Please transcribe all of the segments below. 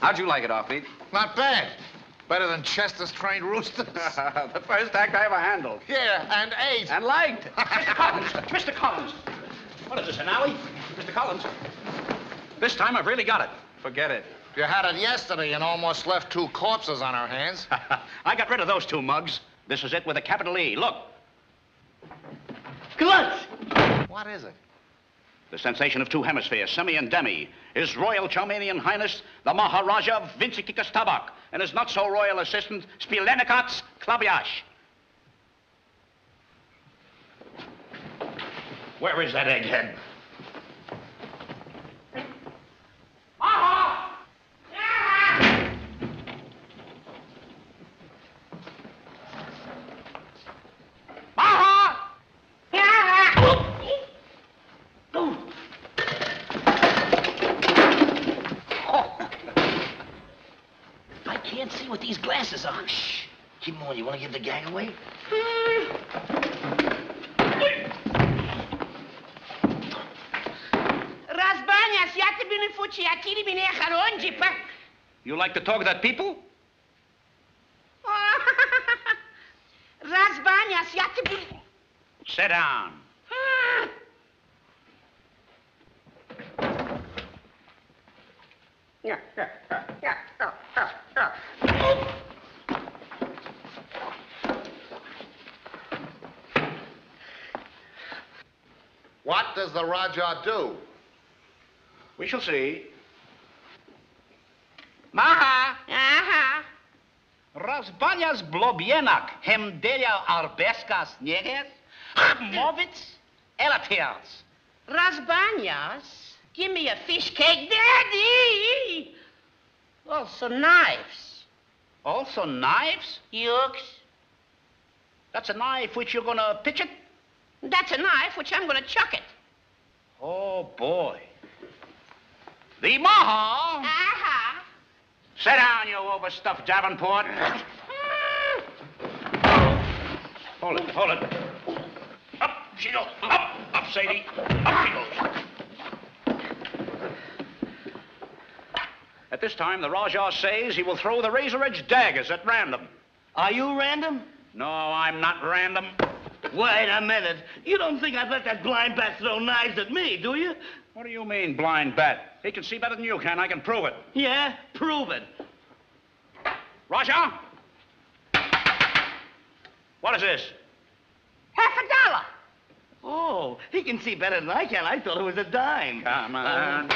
How'd you like it, Offbeat? Not bad. Better than Chester's trained roosters. The first act I ever handled. Yeah, and ate. And liked. Mr. Collins, Mr. Collins. What is this, an alley? Mr. Collins, this time I've really got it. Forget it. You had it yesterday and almost left two corpses on our hands. I got rid of those two mugs. This is it with a capital E. Look. Glutz! What is it? The sensation of two hemispheres, semi and demi, is Royal Chalmanian Highness, the Maharaja Vinci Kikastabak, and his not-so-royal assistant, Spilenikatz Klabyash. Where is that egghead? On. Shh. Keep moving. You want to give the gang away? Rasbanya, Siakibinifuchi, Akiribinia, Harunji. You like to talk to that people? Rasbanya, Siakibinifuchi. Sit down. What does the Raja do? We shall see. Maha! Aha! Rasbanas Blobianak, Hemdelia Arbeskas Neges, Movitz, Elatiers. Rasbanyas, give me a fish cake, Daddy! Also knives. Also knives? Yooks. That's a knife which you're gonna pitch it? That's a knife which I'm going to chuck it. Oh, boy. The Maha. Aha. Sit down, you overstuffed Davenport. Hold it, hold it. Up she goes. Up, up, Sadie. Up she goes. At this time, the Rajah says he will throw the razor-edged daggers at random. Are you random? No, I'm not random. Wait a minute. You don't think I'd let that blind bat throw knives at me, do you? What do you mean, blind bat? He can see better than you can. I can prove it. Yeah? Prove it. Raja? What is this? $50. Oh, he can see better than I can. I thought it was a dime. Come on.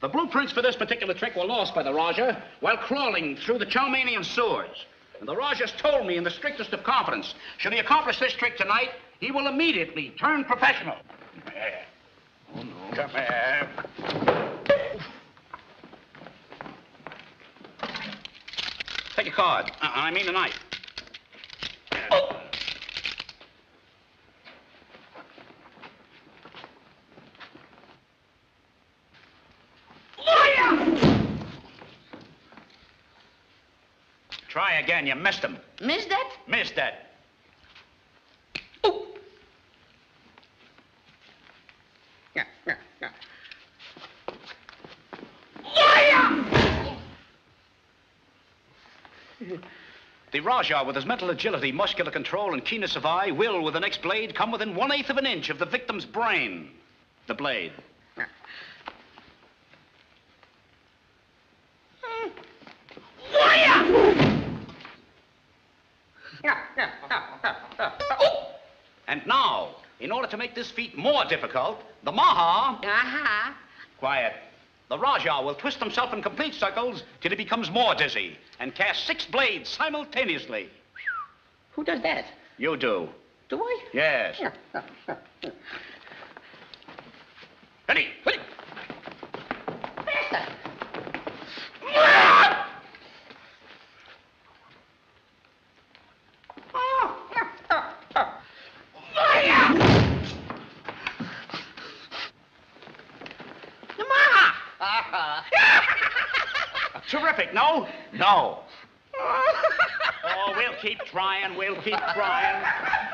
The blueprints for this particular trick were lost by the Raja while crawling through the Chalmanian sewers. And the Raja's told me in the strictest of confidence, should he accomplish this trick tonight, he will immediately turn professional. Come here. Oh, no. Come here. Take a card. I mean the knife. Oh. Try again, you missed him. Missed that? Missed that. Ooh. Yeah, yeah, yeah. Oh, yeah! The Raja, with his mental agility, muscular control, and keenness of eye, will, with the next blade, come within 1/8 of an inch of the victim's brain. The blade. Yeah. And now, in order to make this feat more difficult, the Maha... Uh-huh. Quiet. The Raja will twist himself in complete circles till he becomes more dizzy and cast 6 blades simultaneously. Who does that? You do. Do I? Yes. Ready? Ready? Faster! Terrific, no? No. Oh, we'll keep trying, we'll keep trying.